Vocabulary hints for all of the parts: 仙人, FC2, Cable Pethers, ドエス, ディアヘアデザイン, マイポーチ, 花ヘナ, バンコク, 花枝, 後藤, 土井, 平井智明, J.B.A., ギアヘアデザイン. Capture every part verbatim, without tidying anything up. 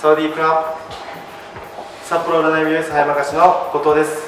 サワディープラ札幌占い美容室早まかしの後藤です。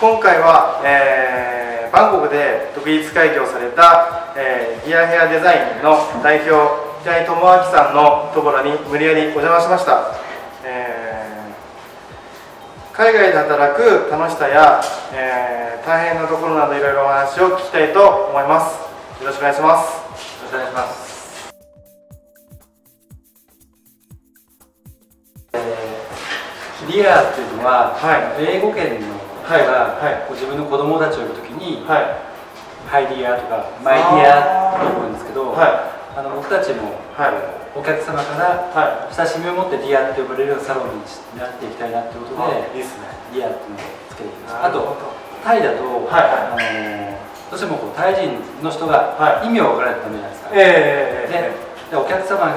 今回は、えー、バンコクで独立開業された、えー、ギアヘアデザインの代表平井智明さんのところに無理やりお邪魔しました、えー、海外で働く楽しさや、えー、大変なところなどいろいろお話を聞きたいと思います。よろしくお願いします。よろしくお願いします。リアっていうのは、はい、英語圏の方が、はい、自分の子供たちを呼ぶときに、はい、ハイリアとかマイリアって呼ぶんですけど、はい、あの僕たちも、はい、お客様から、はい、親しみを持ってリアって呼ばれるサロンになっていきたいなってことで、いいですね、リアっていうのをつけていきます。あとタイだと、はい、あのどうしてもこうタイ人の人が意味を分からないとダメじゃないですか。ええお客様が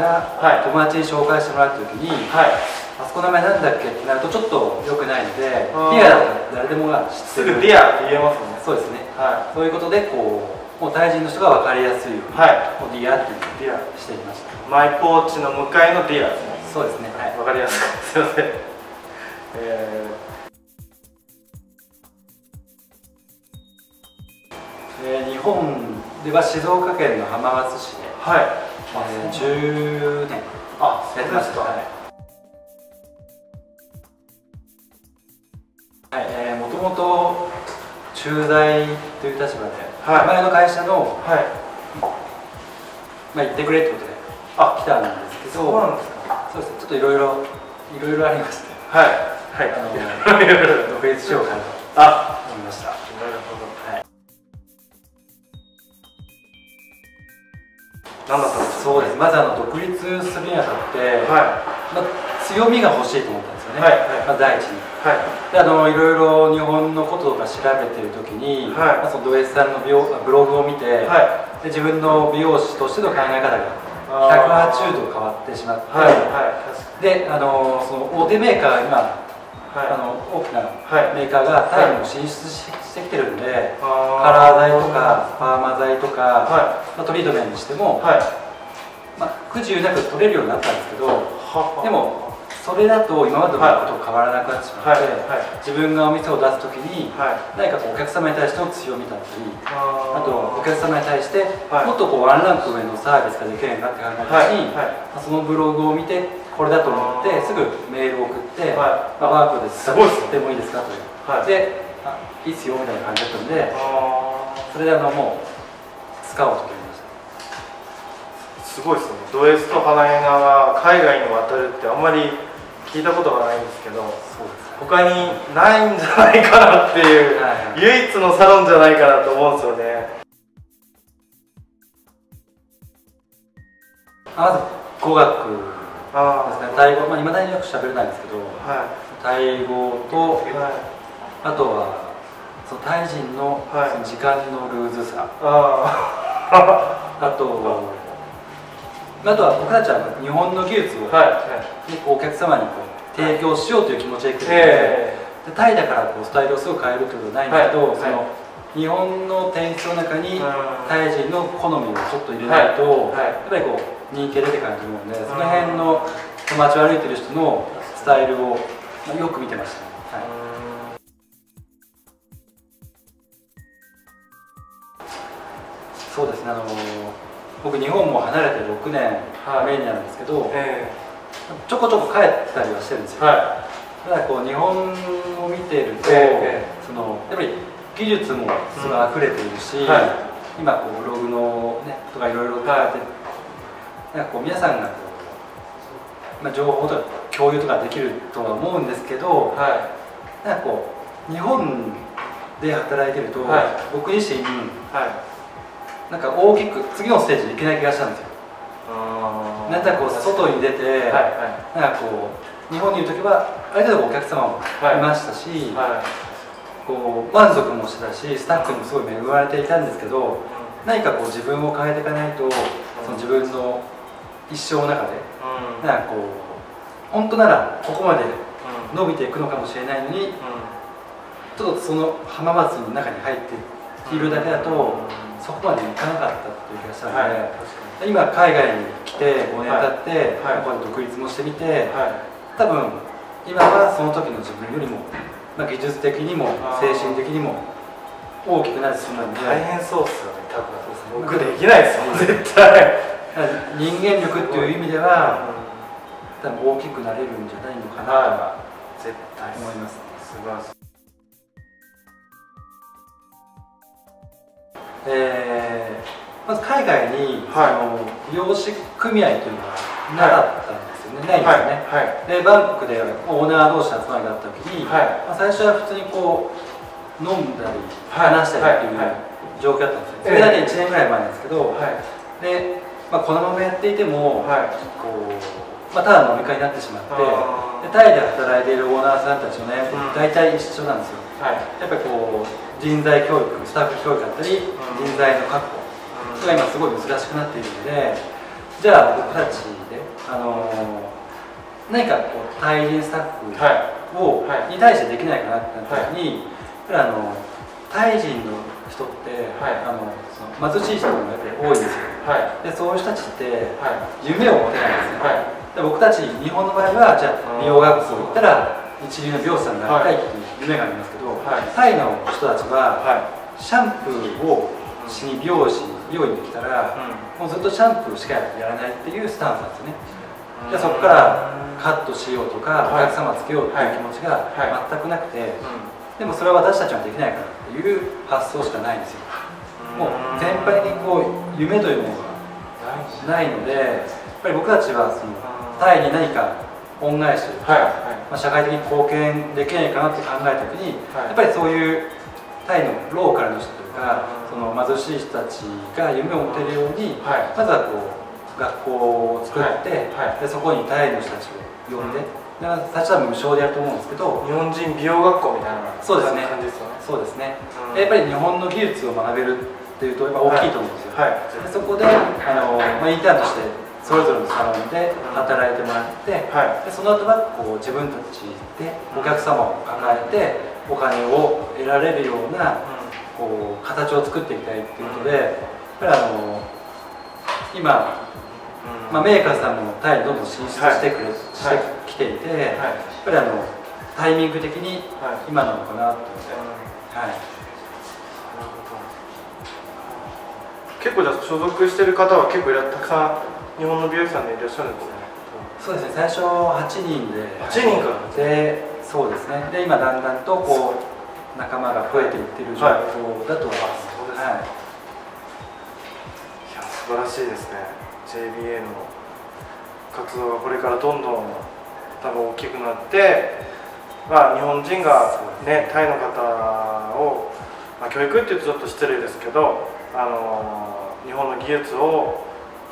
友達に紹介してもらったときに、はい、あそこの名前なんだっけってなるとちょっと良くないので、リアだと誰でもが知ってる、すぐリアって言えますもんね。そうですね、はい、そういうことでこうもうタイ人の人が分かりやすいように、はい、もうリアってリアしていました。マイポーチの向かいのリアですね。そうですね、はい、分かりやすいすいません、えーえー、日本では静岡県の浜松市で、はいじゅうねんあやってました。はい、えー、もともと駐在という立場で、はい、前の会社の、はい、まあ行ってくれってことで来たんですけど、そうなんですか。そうですね、ちょっといろいろいろいろありまして、はいはいあの独立しようかなと思いました。なるほど。はい、何だったんですか。そうです。まずあの独立するにあたって、はい、ま強みが欲しいと思ったんですよね。はいはい、ま第一に、はい、であのいろいろ日本のこととか調べてるときに、はい、まその土井さんの美容ブログを見て、はい、で自分の美容師としての考え方がひゃくはちじゅうど変わってしまって、はいはい、であのその大手メーカー今、はい、あの大きなメーカーがタイにも進出してきてるんで、はい、カラー剤とかパーマ剤とか、はい、まトリートメントにしても、はい、まあ、くじゅうなく取れるようになったんですけど、でもそれだと今までのこと変わらなくなってしまって、自分がお店を出す時に何かこうお客様に対しての強みだったり、あとお客様に対してもっとこうワンランク上のサービスができるようになって考えた時に、そのブログを見てこれだと思ってすぐメールを送って「ワークで使ってもいいですか?」というで「いいっすよ」みたいな感じだったんで、それであのもう使おうという。すごいですね。ドエスと花枝が海外に渡るってあんまり聞いたことがないんですけど、そうですね、他にないんじゃないかなっていう、はい、唯一のサロンじゃないかなと思うんですよね。まず語学ですね。タイ語、まあ、未だによく喋れないんですけど、はい、タイ語と、はい、あとはそのタイ人の、はい、その時間のルーズさ、あ, あとあとは僕たちは日本の技術をお客様にこう提供しようという気持ちで来るので、タイだからこうスタイルをすぐ変えるということはないんだけど、その日本のテイストの中にタイ人の好みをちょっと入れないとやっぱりこう人気が出てかないと思うので、その辺の街を歩いてる人のスタイルをよく見てました、ね。はい、そうですね、あのー僕日本も離れてろくねんめになるんですけど、ちょこちょこ帰ったりはしてるんですよ。ただこう日本を見てると、そのやっぱり技術もすごい溢れているし、今こうブログのねとかいろいろとかで、なんかこう皆さんがまあ情報とか共有とかできるとは思うんですけど、なんかこう日本で働いてると僕自身なんか大きく次のステージに行けない気がしたんですよ。なんかこう外に出て、なんかこう日本にいる時はある程度お客様もいましたし、こう満足もしてたし、スタッフにもすごい恵まれていたんですけど、何かこう自分を変えていかないと、その自分の一生の中でなんかこう本当ならここまで伸びていくのかもしれないのに、ちょっとその浜松の中に入っているだけだと。そこまでいかなかったっていう気がしたので、今海外に来てごねん経って、ここで独立もしてみて、多分今はその時の自分よりも、まあ、技術的にも精神的にも大きくなるそんなに大変そうっすよね。多分僕できないですもん絶対。人間力っていう意味では多分大きくなれるんじゃないのかなと絶対思いますね。素晴らしい。えー、まず海外に、はい、美容師組合というのがなかったんですよね、ないんですよね。でバンコクでオーナー同士の集まりがあった時に、はい、まあ最初は普通にこう飲んだり話したりっていう状況だったんですよ。それだけいちねんぐらい前なんですけど、はい、でまあ、このままやっていても、はい、こうまあ、ただ飲み会になってしまって、でタイで働いているオーナーさんたちのね、うん、大体一緒なんですよ。はい、やっぱりこう人材教育、スタッフ教育だったり、うん、人材の確保が今すごい難しくなっているので、じゃあ僕たちで、あのー、何かこう対人スタッフを、はい、に対してできないかなってなった時に、はい、あのタイ人の人って、はい、あのその貧しい人もやっぱり多いんですよ。はい、でそういう人たちって、はい、夢を持てないんですよ。はい、で僕たち日本の場合はじゃあ美容学校行ったら一流の美容師さんになりたいっていう夢がありますけど、はい、タイの人たちは、はい、シャンプーをしに美容師美容院に来たら、うん、もうずっとシャンプーしかやらないっていうスタンスなんですよね。うん、でそこからカットしようとか、はい、お客様つけようっていう気持ちが全くなくて、はいはい、でもそれは私たちはできないからっていう発想しかないんですよ。うん、もう全般にこう夢というものがないので、やっぱり僕たちはそのタイに何か恩返し、はい、まあ社会的に貢献できないかなって考えたときに、はい、やっぱりそういうタイのローカルの人というか、はい、その貧しい人たちが夢を持てるように、はい、まずはこう学校を作って、はいはい、でそこにタイの人たちを呼んで、最初は無償でやると思うんですけど、日本人美容学校みたいな感じですよね。そうですね。やっぱり日本の技術を学べるっていうとやっぱ大きいと思うんですよ。はいはい、でそこであの、まあ、インターンとしてそれぞれのサロンで働いてもらって、はい、でその後はこう自分たちでお客様を抱えてお金を得られるようなこう形を作っていきたいっていうことで、やっぱりあの今、まあ、メーカーさんもタイにどんどん進出してくれ、はい、してきていて、はい、やっぱりあのタイミング的に今なのかなと思って。はい、結構じゃあ所属してる方は結構いらっしゃる、日本の美容師さんでいらっしゃるんですね。そうですね。最初はちにんで、はちにんからで、そうですね。で今だんだんとこう仲間が増えていってる状況だと思います。はい。いや素晴らしいですね。ジェイビーエー の活動がこれからどんどん多分大きくなって、まあ日本人がねタイの方を、まあ、教育っていうとちょっと失礼ですけど、あの日本の技術を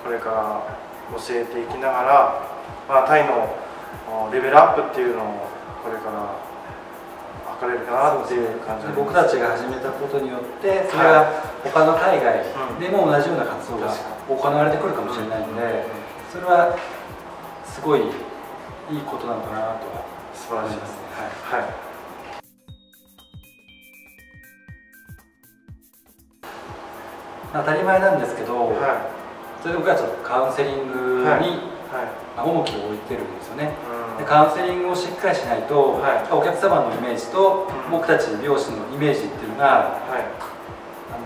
これから教えていきながら、まあ、タイのレベルアップっていうのをこれから図れるかなっていう感じで、僕たちが始めたことによってそれが他の海外でも同じような活動が行われてくるかもしれないので、それはすごいいいことなのかなとは思いますね。はいはい、当たり前なんですけど、はい、それで僕はちょっとカウンセリングに重きを置いてるんですよね。でカウンセリングをしっかりしないと、はい、お客様のイメージと僕たち美容師のイメージっていうのが、はい、あの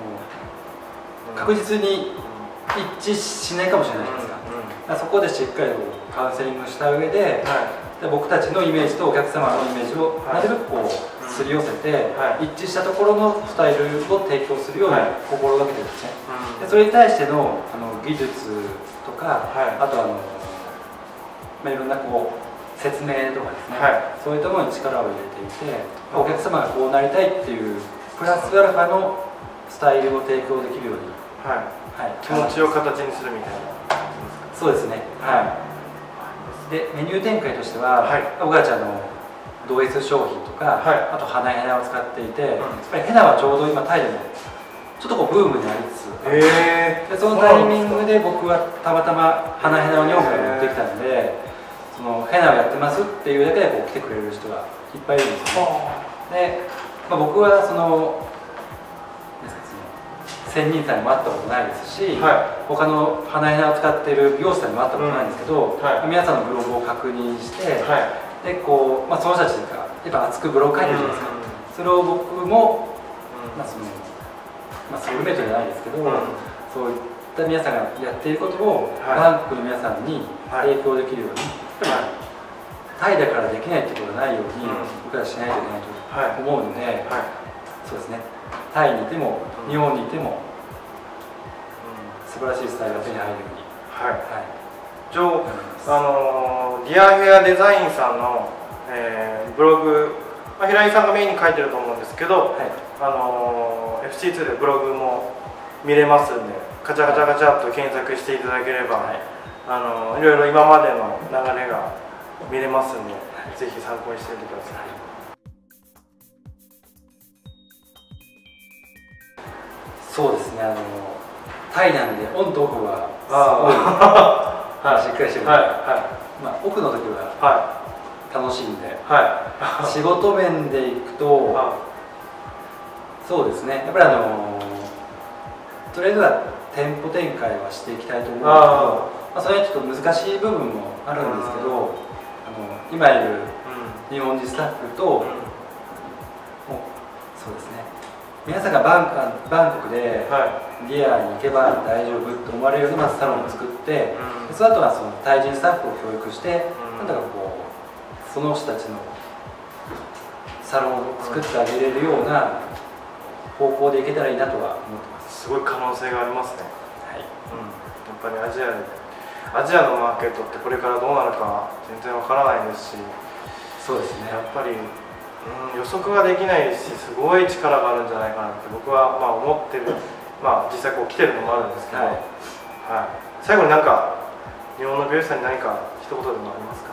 確実に一致しないかもしれないじゃないですか。だからそこでしっかりとカウンセリングした上で、はい、で僕たちのイメージとお客様のイメージをなるべくこうすり寄せて、はい、一致したところのスタイルを提供するように心がけてるんですね。はい、でそれに対しての、あの技術とか、はい、あとあの、まあ、いろんなこう説明とかですね、はい、そういうところに力を入れていて、はい、お客様がこうなりたいっていうプラスアルファのスタイルを提供できるように、気持ちを形にするみたいな。そうですね。はい、でメニュー展開としては、はい、僕たちあのドエス商品とか、はい、あと花ヘナを使っていて、うん、やっぱりヘナはちょうど今タイでもちょっとこうブームになりつつ、えー、でそのタイミングで僕はたまたま花ヘナを日本から持ってきたので、そのヘナをやってますっていうだけでこう来てくれる人がいっぱいいるんですよね。で、まあ、僕はその仙人さんにも会ったことないですし、はい、他の花ヘナを使っている美容師さんにも会ったことないんですけど、うん、はい、皆さんのブログを確認して、はい、でこう、まあ、その人たちがやっぱ熱くブログ書いてるじゃないですか、うんうん、それを僕も、うん、まあそのまあ、ソウルメイトじゃないですけど、うん、そういった皆さんがやっていることを、はい、バンコクの皆さんに提供できるように、はい、タイだからできないってことがないように、うん、僕らしないといけないと思うので、はいはい、そうですね、タイにいても日本にいても、うん、素晴らしいスタイルが手に入るように。はいはい一応、あのー、ディアヘアデザインさんの、えー、ブログ、まあ、平井さんがメインに書いてると思うんですけど、はい、あのー、エフシーツー でブログも見れますんで、ガチャガチャガチャっと検索していただければ、はい、あのー、いろいろ今までの流れが見れますんで、はい、ぜひ参考にしてみてください。そうですね、あのー、タイなんでオンとオフはすごいしっかりしてるので、オフの時は楽しいんで、仕事面でいくと、そうですね、やっぱりあのとりあえずは店舗展開はしていきたいと思うんですけど、それはちょっと難しい部分もあるんですけど、今いる日本人スタッフと、そうですね、皆さんがバンコクでディアに行けば大丈夫と思われるようなサロンを作って、うん、その後はそのタイ人スタッフを教育して、うん、なんだかこうその人たちのサロンを作ってあげれるような方向でいけたらいいなとは思ってます。すごい可能性がありますね。はい、うん、やっぱりアジアでアジアのマーケットってこれからどうなるか全然わからないですし、そうですね、やっぱりうん、予測はできないし、すごい力があるんじゃないかなって僕はまあ思ってる、まあ、実際こう来てるのもあるんですけど、はいはい、最後に何か日本の美容師さんに何か一言でもあります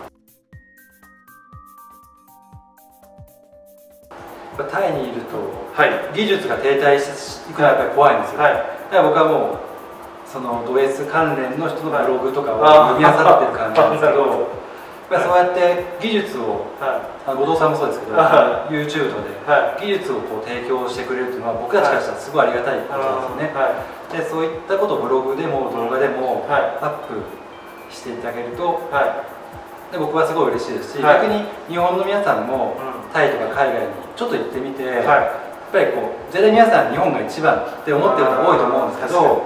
か？タイにいると、はい、技術が停滞していくのはやっぱり怖いんですよ、はい、だから僕はもうそのド S 関連の人のブログとかを見漁ってる感じなんですけど。そうやって技術を、後藤さんもそうですけど YouTube とかで技術をこう提供してくれるっていうのは僕たちからしたらすごいありがたいことですよね。でそういったことをブログでも動画でもアップしていただけるとで僕はすごい嬉しいですし、逆に日本の皆さんもタイとか海外にちょっと行ってみて、やっぱりこう絶対皆さん日本が一番って思ってる方多いと思うんですけど、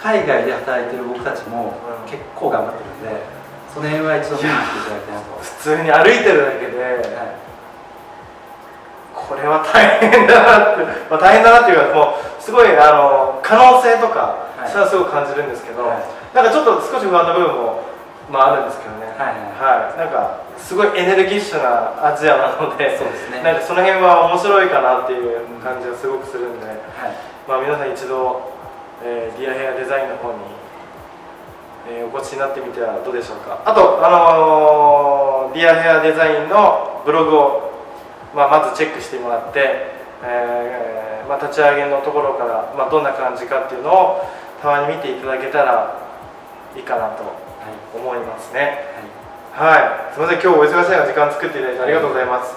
海外で働いてる僕たちも結構頑張ってるんで。その辺は一度見に来ていただきたいなと。普通に歩いてるだけで、はい、これは大変だなって、まあ、大変だなっていうかもうすごいあの可能性とか、はい、それはすごく感じるんですけど、はい、なんかちょっと少し不安な部分も、まあ、あるんですけどね、はい、はいはい、なんかすごいエネルギッシュなアジアなので、そうですね、なんかその辺は面白いかなっていう感じがすごくするんで、はい、まあ皆さん一度、えー、ディアヘアデザインの方に。お越しになってみてはどうでしょうか。あと、あのー、ディアヘアデザインのブログを、まあ、まずチェックしてもらって、えーまあ、立ち上げのところから、まあ、どんな感じかっていうのをたまに見ていただけたらいいかなと思いますね。はい、はいはい、すみません、今日お忙しい時間作っていただいてありがとうございます。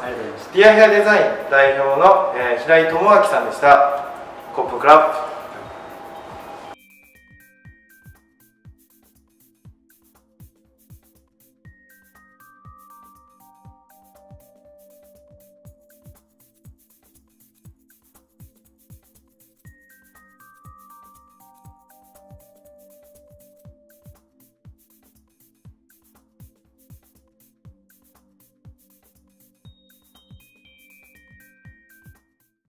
ディアヘアデザイン代表の、えー、平井智明さんでした。コップクラップ。